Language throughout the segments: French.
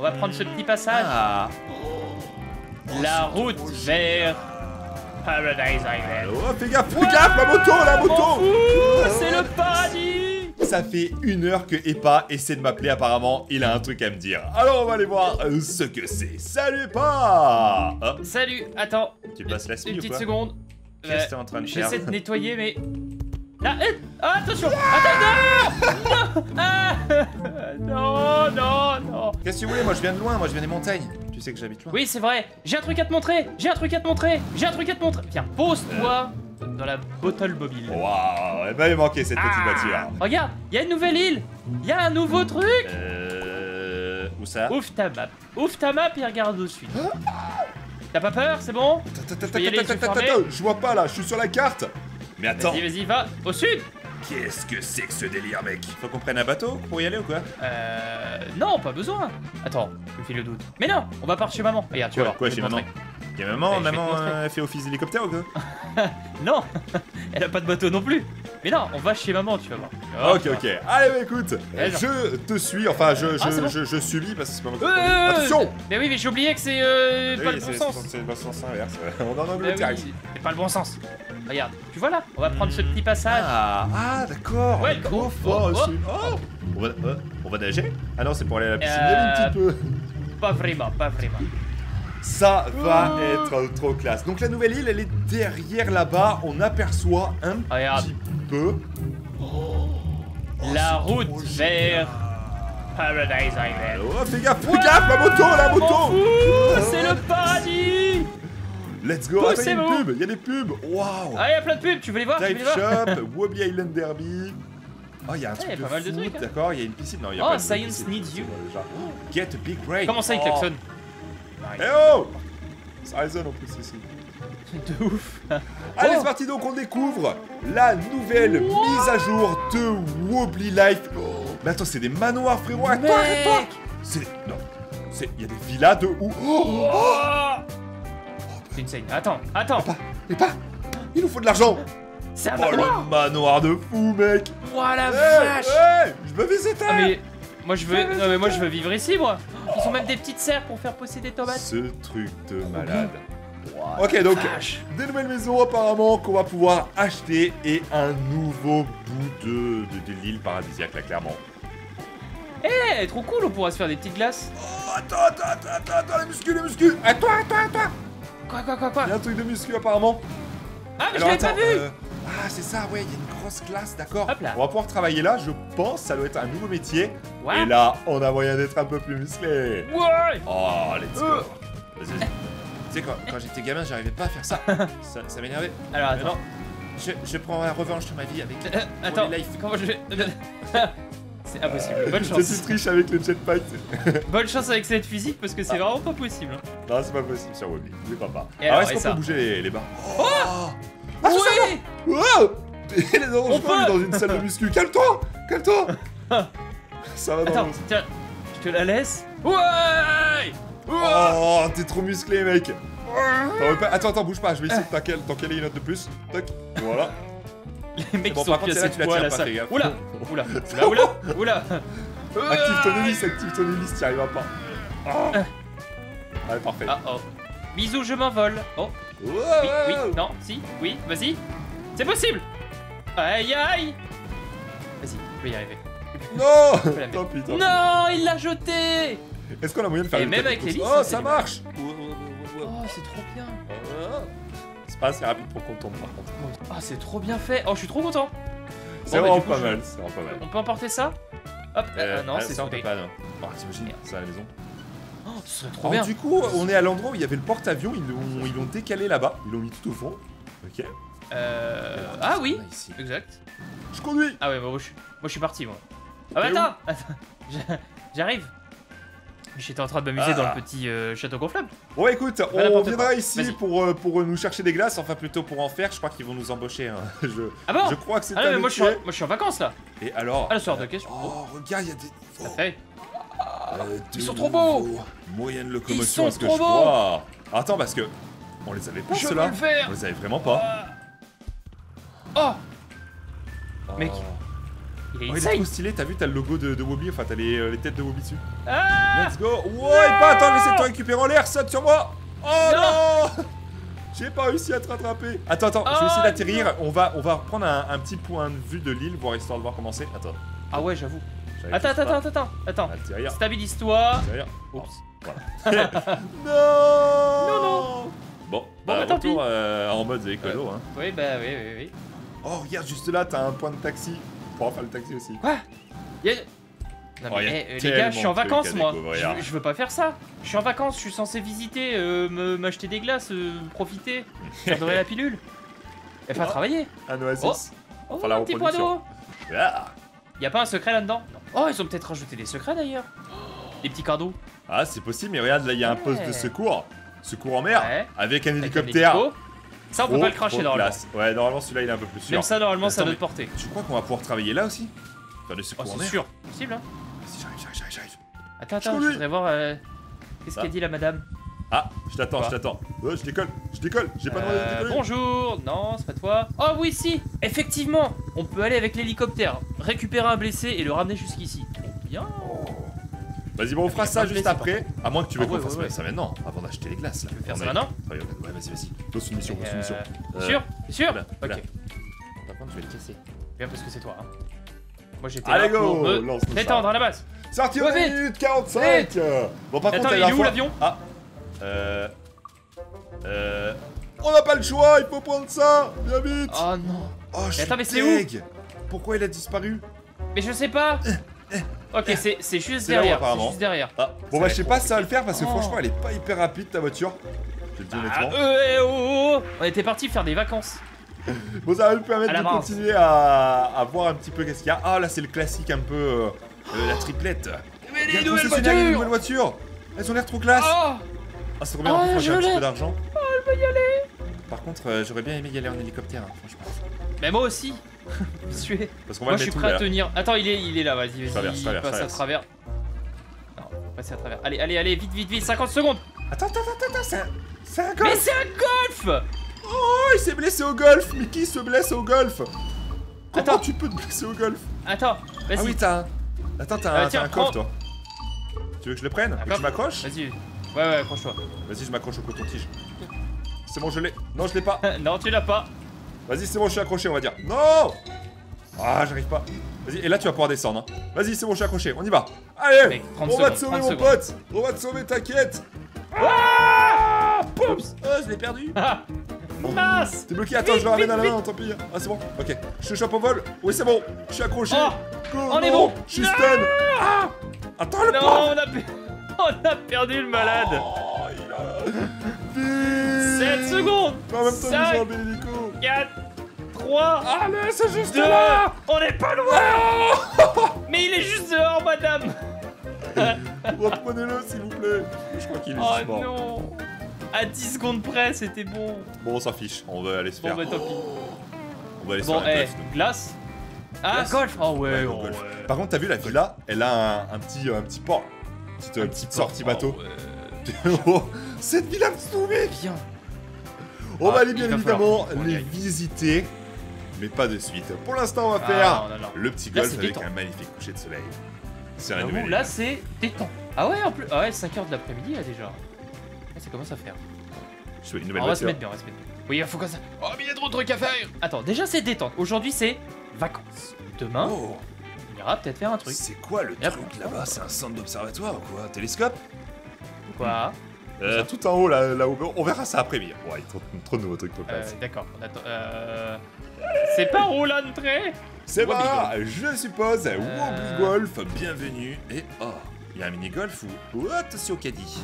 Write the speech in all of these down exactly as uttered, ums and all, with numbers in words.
On va prendre ce petit passage. Ah. La route vers Paradise Island. Oh, fais gaffe, fais gaffe, la moto, la moto. C'est le paradis. Ça fait une heure que Epa essaie de m'appeler apparemment, il a un truc à me dire. Alors on va aller voir ce que c'est. Salut Epa. Oh. Salut, attends. Tu passes la semi ou quoi ? Une petite seconde. Qu'est-ce que t'es en train de faire ? J'essaie de nettoyer mais... Là, ah, attention, yeah attends, non, ah, non, non, non. Qu'est-ce que tu voulais? Moi, je viens de loin, moi, je viens des montagnes. Tu sais que j'habite loin. Oui, c'est vrai. J'ai un truc à te montrer. J'ai un truc à te montrer. J'ai un truc à te montrer. Viens, pose-toi euh... dans la bottle mobile. Waouh, elle m'avait manqué cette petite ah voiture. Regarde, il y a une nouvelle île. Il y a un nouveau truc. Euh, où ça? Ouvre ta map. Ouvre ta map et regarde de suite. T'as pas peur? C'est bon? Je vois pas là. Je suis sur la carte. Mais attends. Vas-y, vas-y, va au sud. Qu'est-ce que c'est que ce délire, mec? Faut qu'on prenne un bateau pour y aller ou quoi? Euh... Non, pas besoin. Attends, je me fais le doute. Mais non, on va par chez maman. Regarde, tu vas voir. Quoi, chez maman? Et maman, ouais, maman euh, fait office d'hélicoptère ou quoi? Non, elle a pas de bateau non plus. Mais non, on va chez maman, tu vas voir. Oh, ok, ok. Allez, bah, écoute, ouais, je te suis, enfin, je, je, ah, je, bon. je, je subis parce que c'est pas mon euh, attention. Mais oui, mais j'ai oublié que c'est euh, oui, pas le bon sens. C'est le bon sens inverse. On en a oublié. C'est pas le bon sens. Regarde, tu vois là, on va prendre ce petit passage. Ah, ah d'accord. Ouais, oh, oh, oh. Oh. On, va, oh, on va nager? Ah non, c'est pour aller à la piscine euh, un petit peu. Pas vraiment, pas vraiment. Ça va être trop classe. Donc la nouvelle île, elle est derrière là-bas. On aperçoit un Regarde. petit peu. Oh, la route vers Paradise Island. Oh, fais gaffe, fais gaffe, la moto, la moto. Oh, c'est le paradis. Let's go. Attends, il y a des pubs, il y a des pubs. Waouh. Ah, il y a plein de pubs, tu veux les voir? Drift Shop, Wobbly Island Derby. Oh, il y a un truc de foot, d'accord. Il y a une piscine. Non, il y a pas de piscine. Oh, Science needs you. Get a big break. Comment ça, il klaxonne? Eh oh! Ça résonne en plus ici. De ouf! Allez, c'est parti, donc on découvre la nouvelle mise à jour de Wobbly Life. Mais attends, c'est des manoirs, frérot! Attends, attends! C'est. Non. Il y a des villas de ouf. Oh! C'est une scène. Attends, attends! Mais pas! Il nous faut de l'argent! C'est un manoir! Oh, le manoir de fou, mec! Oh la vache! Je veux visiter! Moi je veux, non mais moi je veux vivre ici moi. Ils ont même des petites serres pour faire pousser des tomates. Ce truc de malade. Wow, ok, donc vache. Des nouvelles maisons apparemment qu'on va pouvoir acheter et un nouveau bout de, de, de l'île paradisiaque là clairement. Eh, hey, trop cool, on pourra se faire des petites glaces. Oh, attends, attends, attends, attends, attends, les muscu, les muscu. Attends, attends, attends. Quoi, quoi, quoi, quoi? Il y a un truc de muscu apparemment. Ah mais alors, je l'avais pas vu. Euh... Ah, c'est ça, ouais, il y a une grosse classe, d'accord. On va pouvoir travailler là, je pense, ça doit être un nouveau métier. Ouais. Et là, on a moyen d'être un peu plus musclé. Ouais. Oh, let's go. Euh. Vas-y. Tu sais, quand, quand j'étais gamin, j'arrivais pas à faire ça. Ça, ça m'énervait. Alors, attends. Non, je, je prends la revanche sur ma vie avec euh, attends, life. Comment je vais... C'est impossible, euh, bonne chance. Je suis triche avec le jetpack. Bonne chance avec cette physique parce que c'est ah. vraiment pas possible. Non, c'est pas possible sur Wobbly, je crois pas. Et alors, alors est-ce qu'on peut bouger les, les barres? Oh, oh. Ah, ouais. Wow. Les on peut dans une salle de muscu. Calme-toi, calme-toi. Ça va dans attends, le... tiens, je te la laisse. Ouais. Oh, t'es trop musclé, mec. Attends, attends, bouge pas. Je vais essayer de t'encaler une autre de plus. Toc, voilà. Les mecs bon, sont cassés de poids à la salle. Oula, oula, oula, oula, oula. Active ton hélice, active ton hélice, t'y arriveras pas. Oh. Allez, parfait. Ah, oh. Bisous, je m'envole. Oh. Wow. Oui, oui, non, si, oui, vas-y. C'est possible. Aïe, aïe. Vas-y, je peux y arriver. Non. Tant pis, tant pis. Non, il l'a jeté. Est-ce qu'on a moyen de faire et une même avec l'hélice? Oh, ça marche. Oh, c'est trop bien. C'est pas assez rapide pour qu'on tombe, par contre. Ah, oh, c'est trop bien fait. Oh, je suis trop content. C'est bon, vraiment, bah, vraiment pas mal. On peut emporter ça? Hop, euh, euh, non, c'est ça, on peut pas, non. Oh, t'imagines, ça à la maison. Oh, ce serait trop bien. Du coup, on est à l'endroit où il y avait le porte-avions, ils l'ont décalé là-bas, ils l'ont mis tout au fond. Ok. Euh... Alors, ah oui, ici. Exact. Je conduis. Ah ouais, bah, moi, je... moi je suis parti, moi. Ah bah attends, attends. J'arrive. J'étais en train de m'amuser ah. dans le petit euh, château gonflable. Bon ouais, écoute, voilà, on viendra ici pour, euh, pour nous chercher des glaces, enfin plutôt pour en faire, je crois qu'ils vont nous embaucher. Hein. Je, ah bon je crois que c'est ah non, mais moi je, suis en, moi je suis en vacances là. Et alors alors, de question. Oh, regarde, il y a des... Oh. Ça fait. Euh, Ils sont trop beaux. Moyenne locomotion, est-ce que je crois? Attends, parce que on les avait pas ceux-là. On les avait vraiment pas. Oh, oh. Mec, Il est, oh, il est trop stylé, t'as vu, t'as le logo de, de Wobbly, enfin t'as les, euh, les têtes de Wobbly dessus. Ah, let's go. Wow, et pas attends, laissez-toi récupérer en l'air, saute sur moi. Oh non, non. J'ai pas réussi à te rattraper. Attends, attends, oh, je vais essayer d'atterrir. On va, on va reprendre un, un petit point de vue de l'île, voir histoire de voir comment c'est. Attends. Ah ouais, j'avoue. Attends, attends, attends, attends, attends. Stabilise-toi. Oups. Voilà. Non, non, non. Bon, bon, bah, bah, retour euh, en mode écolo. Euh, hein. Oui, bah oui, oui, oui. Oh, regarde, juste là, t'as un point de taxi. On pourra faire le taxi aussi. Quoi? Il y a... Non, oh, mais, eh, les gars, je suis en vacances moi. Je, je veux pas faire ça. Je suis en vacances, je suis censé visiter, euh, m'acheter des glaces, euh, profiter, j'adorais la pilule. Et enfin, oh, travailler. Un oasis. Oh, enfin, oh un petit point d'eau. Ah. Y'a pas un secret là-dedans? Oh, ils ont peut-être rajouté des secrets d'ailleurs. Des petits cardos. Ah, c'est possible, mais regarde, là, il y a ouais. un poste de secours. Secours en mer, ouais. avec un avec hélicoptère. Un hélico. Ça, on peut oh, pas le cracher normalement. Ouais, normalement, celui-là, il est un peu plus sûr. Même ça, normalement, Attends, ça doit te porter. Tu crois qu'on va pouvoir travailler là aussi? Faire des secours en mer. C'est sûr, possible, hein. J'arrive, j'arrive, j'arrive, j'arrive. Attends, attends, je voudrais voir euh, qu'est-ce qu'a dit la madame. Ah, je t'attends, je t'attends. Oh, je décolle, je décolle, j'ai pas demandé de décoller. Bonjour, non, c'est pas toi. Oh oui, si, effectivement, on peut aller avec l'hélicoptère, récupérer un blessé et le ramener jusqu'ici. Trop bien. Vas-y, bon, on fera ça juste après. À moins que tu veux qu'on fasse ça maintenant, avant d'acheter les glaces. Tu veux faire ça maintenant? Ouais, vas-y, vas-y. Pose une mission, pose une mission. T'es sûr? T'es sûr? Ok. Par contre, je vais le casser. Bien, parce que c'est toi, hein. Moi j'étais là pour me détendre à la base. Sorti aux minute quarante-cinq. Bon par contre, il est où l'avion? Ah. Euh... Euh... On n'a pas le choix, il faut prendre ça. Viens vite. Oh non. Oh je suis deg. Pourquoi il a disparu? Mais je sais pas. Ok, c'est juste derrière, c'est juste derrière. Bon bah je sais pas si ça va le faire parce que franchement elle est pas hyper rapide ta voiture. Je le dis honnêtement. On était parti faire des vacances. Bon, ça va nous permettre de continuer à, à voir un petit peu qu'est-ce qu'il y a. Ah, là, c'est le classique un peu. Euh, oh, la triplette. Mais les nouvelles voitures. les nouvelles voitures Elles ont l'air trop classe. Oh. Ah, c'est trop bien, oh, j'ai un petit peu d'argent. Oh, elle va y aller. Par contre, euh, j'aurais bien aimé y aller en hélicoptère, hein, franchement. Mais moi aussi. Parce qu'on va Moi, le je suis prêt à tenir. Attends, il est, il est là, vas-y, vas-y. Il passe à travers. Non, passer à travers. Allez, allez, allez, vite, vite, vite, cinquante secondes. Attends, attends, attends, attends, c'est un golf. Mais c'est un golf. Oh, il s'est blessé au golf. Mais qui se blesse au golf? Comment Attends. tu peux te blesser au golf? Attends, vas-y. Ah oui, t'as un... Attends, t'as euh, un, un coffre, toi. Tu veux que je le prenne? Tu veux que je m'accroche? Vas-y. Ouais, ouais, accroche-toi. Vas-y, je m'accroche au coton-tige. C'est bon, je l'ai. Non, je l'ai pas. Non, tu l'as pas. Vas-y, c'est bon, je suis accroché, on va dire. Non. Ah, j'arrive pas. Vas-y, et là, tu vas pouvoir descendre. Hein. Vas-y, c'est bon, je suis accroché, on y va. Allez, Mec, on secondes, va te sauver, mon secondes. pote. On va te sauver, t'inquiète. Ah, Poups. Oh, je l'ai perdu. Mince! T'es bloqué, attends, vite, je le ramène vite, à la main, vite. tant pis. Ah, c'est bon, ok. Je te chope au vol. Oui, c'est bon, je suis accroché. Oh, oh on est bon! Je suis stun! Ah, attends, le non, pauvre. on a, pe... on a perdu le malade. Oh, il a. sept secondes! En même temps, cinq, nous enlever l'hélico. quatre, trois. Allez, c'est juste deux, là! On est pas loin! Mais il est juste dehors, madame! Reprenez-le, s'il vous plaît. Je crois qu'il est juste mort. Oh non! À dix secondes près, c'était bon. Bon, on s'en fiche, on va aller se faire. Bon, bah tant pis. On va aller se bon, faire. Bon, eh, glace. Ah, golf. Oh, ouais, ouais, oh, golf. ouais. Par contre, t'as vu la villa? Elle a un, un, petit, un petit port. Petite, un petite petit sortie port. bateau. Oh, ouais. oh, cette villa me soumet. Bien. On ah, va aller bien évidemment les aller. visiter, mais pas de suite. Pour l'instant, on va faire ah, non, non, non. le petit golf là, avec détente. un magnifique coucher de soleil. C'est la nouvelle. Là, c'est détente. Ah ouais, en plus. Ah ouais, cinq heures de l'après-midi là déjà. Ça commence à faire. Je fais une nouvelle on va se mettre bien, on va se mettre bien. Oui, il faut qu'on ça. Oh, mais il y a trop de trucs à faire. Attends, déjà c'est détente. Aujourd'hui c'est vacances. Demain, oh. on ira peut-être faire un truc. C'est quoi le truc là-bas? C'est un centre d'observatoire ou quoi? Un télescope? Quoi euh, Tout en haut là, là où... On verra ça après. Mais... Ouais, trop, trop de nouveaux trucs pour euh, D'accord, on attend. Euh... C'est par où l'entrée? C'est pas, je suppose. Euh... Wobbly Golf, bienvenue. Et oh, il y a un mini-golf ou. Oh, attention au caddie.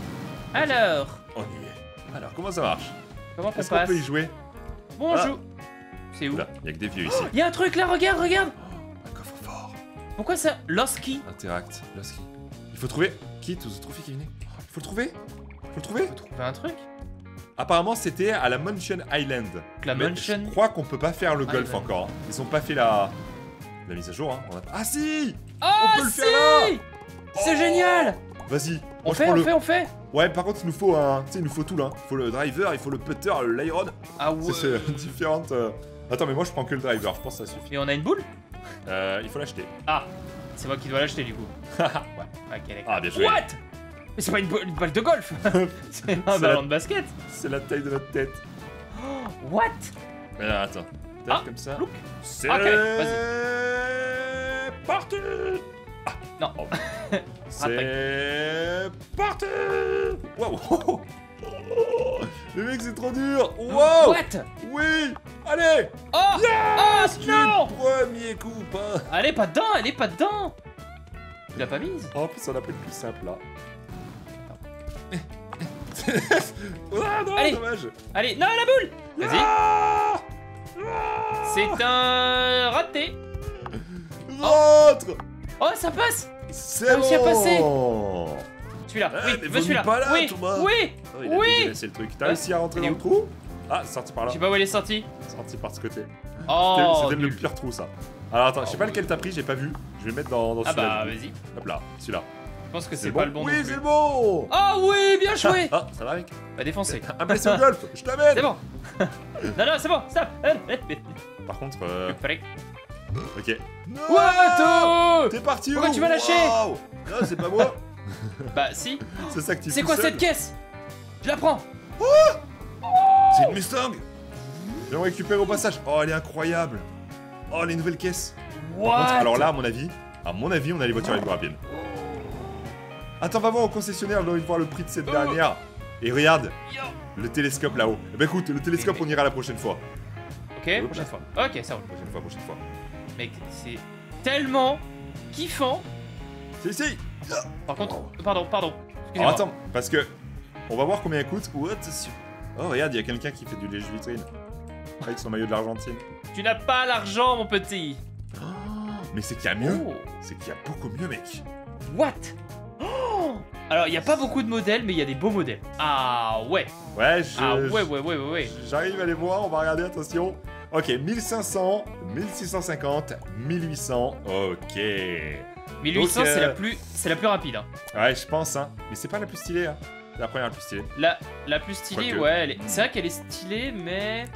Alors, on y est. Alors, comment ça marche? Comment on passe? On peut y jouer. Bonjour. Ah. C'est où? Il y a que des vieux ici. Il y a un truc là, regarde, regarde. Oh, un coffre-fort. Pourquoi ça? Loski. Interact, Loski. Il faut trouver. Qui? Tous les trophées qui venaient. Il faut le trouver. Il faut le trouver. Il faut trouver un truc. Apparemment, c'était à la Mansion Island. La Mais Mansion. Je crois qu'on peut pas faire le golf Island. encore. Ils ont pas fait la, la mise à jour. Hein. On a... Ah si oh, On peut si le faire là. C'est oh génial. Vas-y. On fait, on le... fait, on fait. Ouais, par contre, il nous faut un, tu sais, il nous faut tout là. Il faut le driver, il faut le putter, l'iron. Ah ouais. C'est différentes. Euh... Attends, mais moi, je prends que le driver. Je pense que ça suffit. Et on a une boule? Euh, il faut l'acheter. Ah, c'est moi qui dois l'acheter du coup. Ouais. Ok, d'accord. Ah, bien joué. What? Mais c'est pas une, une balle de golf. C'est un ballon de basket. C'est la taille de notre tête. Oh, what? Mais là, attends. Ah, comme ça. C'est okay, parti. Ah, non. Oh. C'est parti. Wow. Oh. Oh. Le mec, c'est trop dur. Wow. What? Oui. Allez. Oh. Yes. Oh non. Premier coup. Pas. Elle est pas dedans. Elle est pas dedans. Tu l'as pas mise. Oh, en plus, on a pris le plus simple là. Ah non, allez. Dommage. Allez, non, la boule. Vas-y. Ah. C'est un raté. L'autre. Oh. Oh, ça passe. C'est bon. Passé. Celui-là. Eh, oui, veux celui-là. Pas là, oui. Thomas. Oui. Oh, il a oui. C'est le truc. T'as réussi à rentrer dans le trou. Ah, c'est sorti par là. Je sais pas où elle est sortie. Sorti par ce côté. Oh. C'était le pire trou ça. Alors attends, oh, je sais pas oui. lequel t'as pris, j'ai pas vu. Je vais le mettre dans, dans ah celui-là. Ah bah vas-y. Hop là, celui-là. Je pense que c'est pas bon. le bon. Oui, c'est bon. Ah oh, oui, bien joué. Ah, ça va mec. Bah défoncé. Un blessé au golf, je t'amène. C'est bon. Non, non, c'est bon, stop. Par contre... Euh... Ok. What? T'es parti où? Pourquoi tu m'as lâché? Wow. Non, c'est pas moi. Bah si. C'est ça que tu fais. C'est quoi seul. cette caisse? Je la prends. Oh oh. C'est une Mustang. Je la récupère au passage. Oh, elle est incroyable. Oh, les nouvelles caisses. What? Par contre, alors là, à mon avis, à mon avis, on a les voitures les plus rapides. Attends, va voir au concessionnaire, j'ai envie de voir le prix de cette oh. dernière. Et regarde, Yo. le télescope là-haut. Eh ben écoute, le télescope, on ira la prochaine fois. Ok, oui, prochaine fois. Ok, ça roule. Prochaine fois, prochaine fois. Mec, c'est tellement kiffant. Si, si. Par contre, oh. pardon, pardon. Oh, attends, parce que on va voir combien elle coûte. What? Oh, regarde, il y a quelqu'un qui fait du léger vitrine avec son maillot de l'Argentine. Tu n'as pas l'argent, mon petit. Oh, mais c'est qu'il y a mieux. Oh. C'est qu'il y a beaucoup mieux, mec. What? Oh. Alors, il n'y a pas beaucoup de modèles, mais il y a des beaux modèles. Ah ouais. Ouais, je, ah, ouais, ouais, ouais, ouais, ouais. J'arrive à les voir, on va regarder, attention. Ok, mille cinq cents, mille six cent cinquante, mille huit cents, ok. mille huit cents, euh... c'est la plus, c'est la plus rapide. Hein. Ouais, je pense, hein. Mais c'est pas la plus stylée, hein. La première la plus stylée. La, la plus stylée, Quoique... ouais. C'est vrai qu'elle est stylée, mais...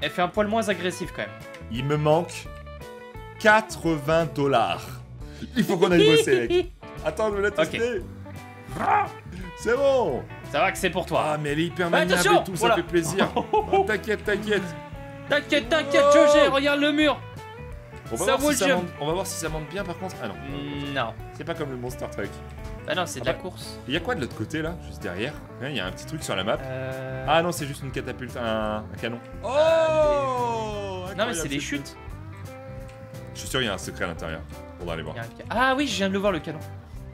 Elle fait un poil moins agressif, quand même. Il me manque quatre-vingts dollars. Il faut qu'on aille bosser, mec. Attends, je vais la tester. Okay. C'est bon. Ça va que c'est pour toi. Ah, mais elle est hyper maniable et tout, voilà. Ça fait plaisir. Oh, t'inquiète, t'inquiète. T'inquiète, t'inquiète, oh Jogé, regarde le mur. On va, ça voir si ça monte, on va voir si ça monte bien par contre. Ah non. Non. C'est pas comme le Monster Truck. Ah non, c'est de ah la bah. course. Il y a quoi de l'autre côté là, juste derrière? Il y a un petit truc sur la map. Euh... Ah non, c'est juste une catapulte, un, un canon. Oh euh, des... Non mais c'est des chutes. Je suis sûr, il y a un secret à l'intérieur. Faudra aller voir. Un... Ah oui, je viens de le voir le canon.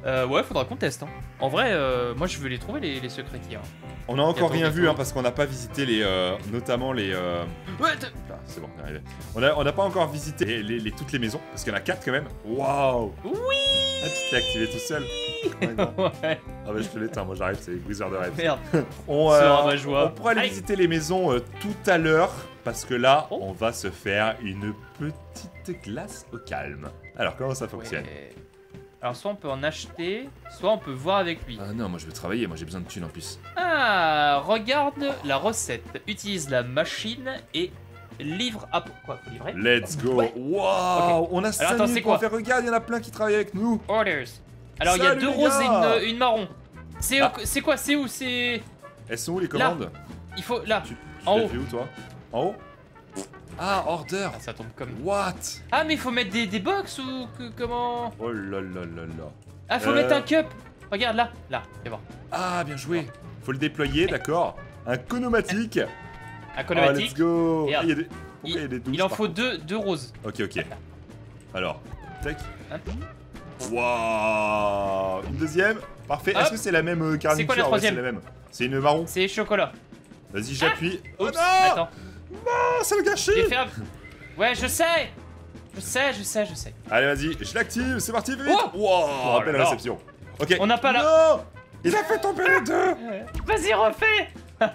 Euh, ouais, faudra qu'on teste. Hein. En vrai, euh, moi je veux les trouver les, les secrets qu'il y a. On a encore rien vu hein, parce qu'on n'a pas visité les, euh, notamment les. Euh... Ouais, ah, c'est bon, on est arrivé. On a, on a pas encore visité les, les, les, toutes les maisons parce qu'il y en a quatre quand même. Waouh. Oui. Ah, tu t'es activé tout seul. Ouais. ouais. Ah bah je te l'éteins, moi j'arrive, c'est les briseurs de rêve. Merde. on, euh, on pourra aller Aïe. visiter les maisons euh, tout à l'heure parce que là, oh. on va se faire une petite glace au calme. Alors comment ça fonctionne? ouais. Alors soit on peut en acheter, soit on peut voir avec lui. Ah non, moi je veux travailler, moi j'ai besoin de thunes en plus. Ah, regarde la recette. Utilise la machine et livre à... Quoi, faut livrer? Let's go. ouais. Waouh, okay. On a cinq minutes pour faire. Regarde, il y en a plein qui travaillent avec nous. Orders. Alors il y a deux roses et une, une marron. C'est ah. quoi, c'est où, c'est... Elles sont où les commandes? Là. Il faut, là, tu, tu en haut. Tu où toi? En haut. Ah, order. Ah, ça tombe comme... What? Ah, mais il faut mettre des, des box ou que, comment? Oh là là là là. Ah, faut euh... mettre un cup. Regarde, là, là, c'est bon. Ah, bien joué. Faut le déployer, d'accord. Un conomatique. Un conomatique. Oh, let's go. Ah, y a des... Il, y a des douze, il en faut deux, deux roses. Ok, ok. Alors, tac. Waouh. Une deuxième. Parfait. Est-ce que c'est la même carniture? C'est quoi la troisième? Ouais, c'est une marron. C'est chocolat. Vas-y, j'appuie. Ah. Oh, non. Attends. Non, c'est le gâchis. un... Ouais, je sais. Je sais, je sais, je sais. Allez, vas-y, je l'active, c'est parti, vite. Oh wow, oh, belle alors. réception. Ok. On n'a pas la... Non. Il a fait tomber les deux. Vas-y, refais.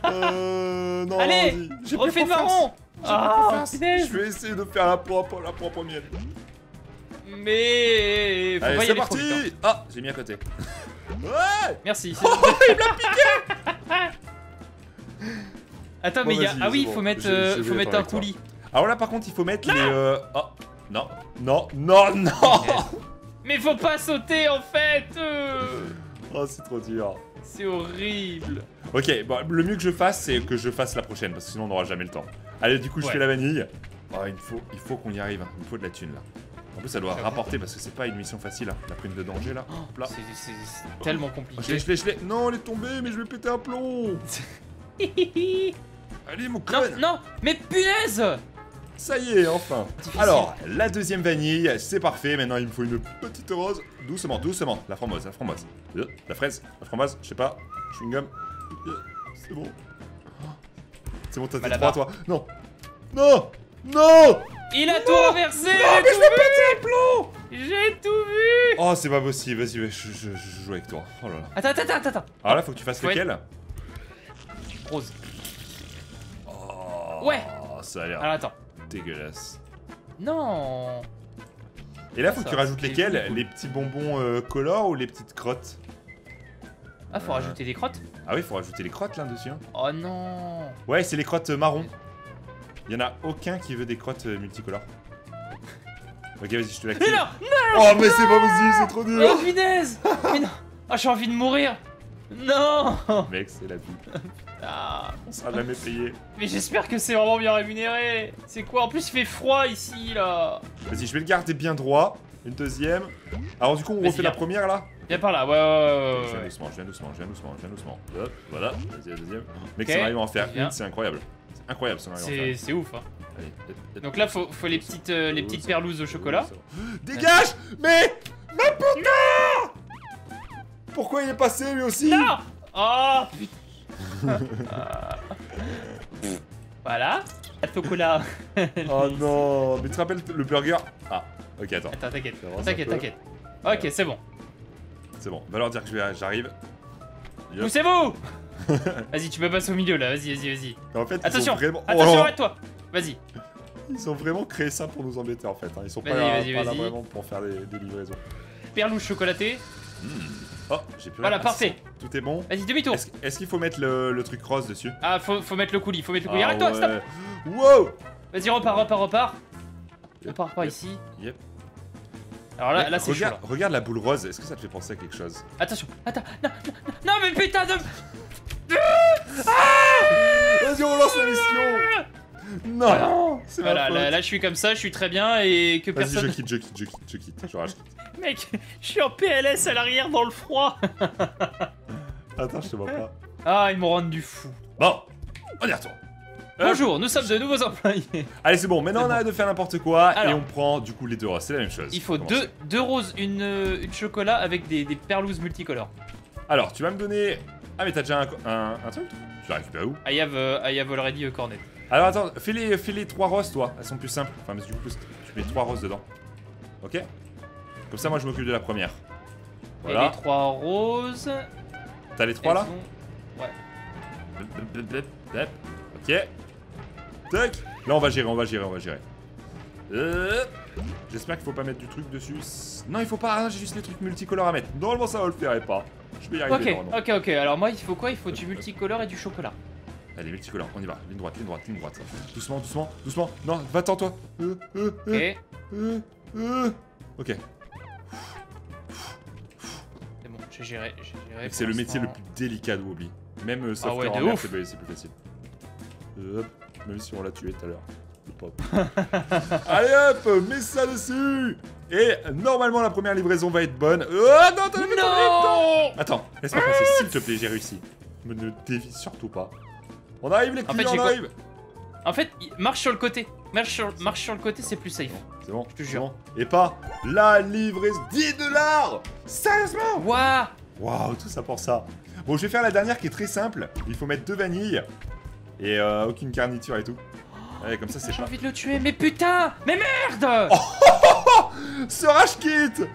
Euh... Non, allez, refais de marron. Oh, je vais essayer de faire la propre, la propre mienne. Mais... Faut allez, c'est parti. Profitants. Ah, j'ai mis à côté. Ouais. Merci. Oh, il me l'a piqué. Attends, bon, mais il y a... Ah oui, il bon. faut mettre, euh, je, je faut mettre un coulis. Alors là, par contre, il faut mettre là les... Euh... Oh, Non, non, non, non. Mais faut pas sauter en fait. euh... Oh, c'est trop dur. C'est horrible. Ok, bon, le mieux que je fasse, c'est que je fasse la prochaine, parce que sinon on n'aura jamais le temps. Allez, du coup, je ouais. fais la vanille. Oh, il faut, il faut qu'on y arrive, hein. Il faut de la thune là. En plus, ça doit rapporter parce que c'est pas une mission facile, hein. La prime de danger là. Oh, c'est tellement compliqué. Oh, je l'ai, je l'ai, je l'ai. Non, elle est tombée, mais je vais péter un plomb. Allez, mon crâne. Non, non, mais punaise. Ça y est, enfin. Alors, la deuxième vanille, c'est parfait. Maintenant, il me faut une petite rose. Doucement, doucement. La framboise, la framboise. La fraise, la framboise, je sais pas. Chewing-gum. C'est bon. C'est bon, t'as fait trois, toi. Non. Non. Non. Il a non. tout renversé. Non, mais je vais péter un plomb. J'ai tout vu. Oh, c'est pas possible. Vas-y, vas je, je, je joue avec toi. Oh là là. Attends, attends, attends, attends. Alors là, faut que tu fasses faut lequel être... Rose. Oh, ouais. Ça a l'air... Alors, attends. Dégueulasse. Non. Et là, faut ça, que tu rajoutes lesquels cool. Les petits bonbons euh, color ou les petites crottes? Ah, faut euh... rajouter des crottes. Ah oui, faut rajouter les crottes là-dessus. Hein. Oh non. Ouais, c'est les crottes marron. Il y en a aucun qui veut des crottes multicolores. Ok, vas-y, je te l'active. Mais non, non. Oh, mais c'est pas possible, c'est trop dur. Oh, punaise. Mais non. Ah, oh, j'ai envie de mourir. Non. Mec, c'est la vie. Ah, on sera jamais payé. Mais j'espère que c'est vraiment bien rémunéré. C'est quoi? En plus, il fait froid ici, là. Vas-y, je vais le garder bien droit. Une deuxième. Alors, du coup, on refait viens. la première, là. Viens par là, ouais, ouais, ouais. Je viens doucement, je viens doucement, je viens doucement, je viens doucement. Hop, voilà. Vas-y, la deuxième. Mec, okay. ça arrive à en faire une, c'est incroyable. C'est incroyable, ça arrive à en faire. C'est ouf, hein. Allez. Donc là, faut, faut les petites, euh, les petites perlouses au chocolat. Dégage. Mais ma putain. Pourquoi il est passé, lui aussi? Non. Oh, putain. Voilà, à chocolat. Oh non, mais tu te rappelles le burger? Ah, ok, attends. Attends, t'inquiète, t'inquiète, t'inquiète. Ok, c'est bon. C'est bon, va leur dire que j'arrive. Poussez-vous. Vas-y, tu peux passer au milieu là, vas-y, vas-y, vas-y. En fait, attention, vraiment... oh, attention, arrête-toi. Vas-y. Ils ont vraiment créé ça pour nous embêter en fait. Hein. Ils sont pas là, pas là vraiment pour faire des, des livraisons. Perlouche chocolatée. Mmh. Oh, j'ai plus. Voilà, parfait. Tout est bon. Vas-y, demi-tour. Est-ce est qu'il faut mettre le, le truc rose dessus? Ah, faut, faut mettre le coulis, faut mettre le coulis. Ah, arrête-toi, ouais. Stop. Wow. Vas-y, repars, repars, repars. Yep. Repars pas yep. ici. Yep. Alors là, mais là c'est chaud. Là. Regarde la boule rose, est-ce que ça te fait penser à quelque chose? Attention, attends, non, non, non, mais putain de... Ah, vas-y, on lance la mission. Non, voilà. non Voilà, là, là je suis comme ça, je suis très bien et que personne... Vas-y, je quitte, je quitte, je quitte, je quitte, je rage. Mec, je suis en P L S à l'arrière dans le froid. Attends, je te vois pas. Ah, ils m'ont rendu du fou. Bon, on y retourne. Bonjour, euh, nous sommes de nouveaux employés. Allez, c'est bon, maintenant on arrête bon. de faire n'importe quoi. Alors, et on prend du coup les deux roses, c'est la même chose. Il faut deux, deux roses, une, une chocolat avec des, des perlouses multicolores. Alors, tu vas me donner... Ah, mais t'as déjà un, un, un truc? Tu l'as récupéré où? I have, uh, I have already a cornet. Alors attends, fais les, fais les trois roses toi, elles sont plus simples. Enfin, mais du coup, tu mets trois roses dedans. Ok? Comme ça, moi je m'occupe de la première. Voilà. Et les trois roses. T'as les trois là sont... Ouais. Ok. Tac. Là, on va gérer, on va gérer, on va gérer. Euh... J'espère qu'il faut pas mettre du truc dessus. Non, il faut pas. Ah, j'ai juste les trucs multicolores à mettre. Normalement, ça ne le ferait pas. Je vais y arriver. Ok, ok, ok. Alors, moi, il faut quoi? Il faut du multicolore et du chocolat. Allez, multicolore, on y va. Ligne droite, ligne droite, ligne droite. Doucement, doucement, doucement. Non, va-t'en, toi. Euh, euh, euh, okay. Euh, euh. Ok. C'est bon, j'ai géré. géré c'est le métier le plus délicat de Wobbly. Même euh, software ah ouais, en c'est plus facile. Euh, hop. Même si on l'a tué tout à l'heure. Allez hop, mets ça dessus. Et normalement, la première livraison va être bonne. Oh non, t'as non Attends, laisse-moi passer, s'il te plaît, j'ai réussi. Mais ne dévie surtout pas. On arrive les clients, en fait, on arrive. En fait, marche sur le côté. Marche sur, marche sur le côté, c'est plus safe. C'est bon, je te jure. Et pas la livraison. dix dollars. Sérieusement? Waouh. Waouh, tout ça pour ça. Bon, je vais faire la dernière qui est très simple. Il faut mettre deux vanilles et euh, aucune garniture et tout. Ouais, comme ça, c'est pas. J'ai envie de le tuer, mais putain. Mais merde. Ce rage quitte.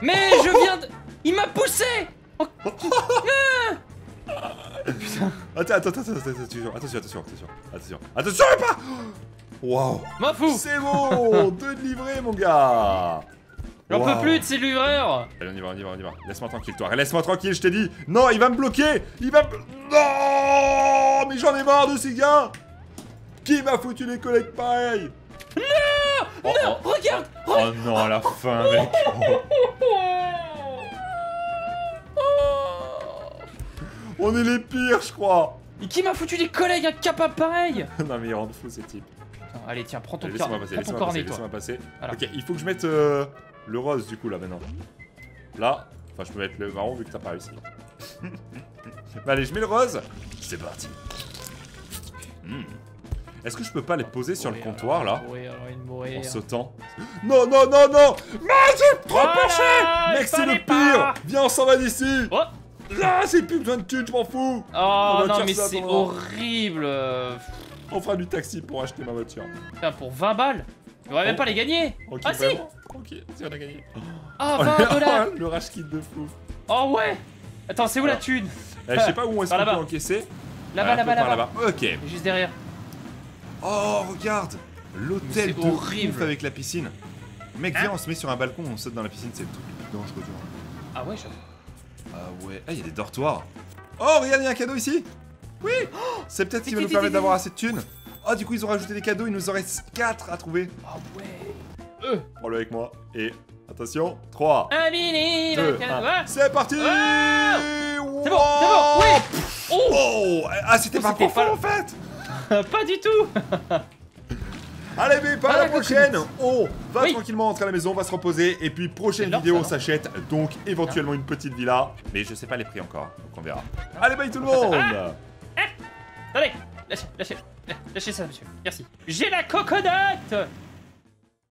Mais je viens de... Il m'a poussé. Putain. Attends, attends, attends, attends, attention, attention, attention, attention, attention, et pas. Waouh. M'en fous. C'est bon. Deux de livrés, mon gars. J'en wow. peux plus de ces livreurs. Allez, on y va, on y va, on y va. Laisse-moi tranquille, toi. Laisse-moi tranquille, je t'ai dit. Non, il va me bloquer. Il va me... Non. Mais j'en ai marre de ces gars. Qui m'a foutu les collègues pareils? Non. oh, non, oh, regarde, oh, regarde. Oh non, à la fin, mec. On est les pires, je crois. Et qui m'a foutu des collègues à capa pareil? Non, mais ils rendent fous, ces types. Putain, allez, tiens, prends ton allez, carnet, passer, prends ton cornet, passer, toi. Passer. Voilà. Ok, il faut que je mette euh, le rose, du coup, là, maintenant. Là, enfin, je peux mettre le marron, vu que t'as pas réussi. Bah, allez, je mets le rose. C'est parti. Mmh. Est-ce que je peux pas les poser sur le comptoir, là, en sautant? Non, non, non, non. Mais j'ai trop penché. Mec, c'est le pire. Viens, on s'en va d'ici. Ah, c'est plus besoin de tune, je m'en fous. Oh non, mais c'est horrible. On fera du taxi pour acheter ma voiture. Putain, pour vingt balles. On va même pas les gagner. Ah si. Ok, si, on a gagné. Ah, vingt dollars. Le rage kit de fou. Oh ouais. Attends, c'est où la thune? Je sais pas où est-ce qu'on peut encaisser. Là-bas, là-bas, là-bas. Ok. Juste derrière. Oh, regarde. L'hôtel de horrible avec la piscine. Mec, viens, on se met sur un balcon, on saute dans la piscine, c'est tout dangereux. Ah ouais, j'avoue. Ah ouais, ah, il y a des dortoirs. Oh, regarde, il y a un cadeau ici. Oui. C'est peut-être qu'il va nous permettre d'avoir assez de thunes. Oh, du coup, ils ont rajouté des cadeaux, il nous en reste quatre à trouver. Ah ouais. Prends-le avec moi. Et attention, trois, deux, un. C'est parti. C'est bon, c'est bon. Oh. Ah, c'était pas profond, en fait. Pas du tout. Allez, mais par la prochaine, on va tranquillement rentrer à la maison, on va se reposer. Et puis, prochaine vidéo, on s'achète donc éventuellement une petite villa. Mais je sais pas les prix encore, donc on verra. Allez, bye tout le monde. Allez, lâchez, lâchez, lâchez ça, monsieur. Merci. J'ai la cocotte.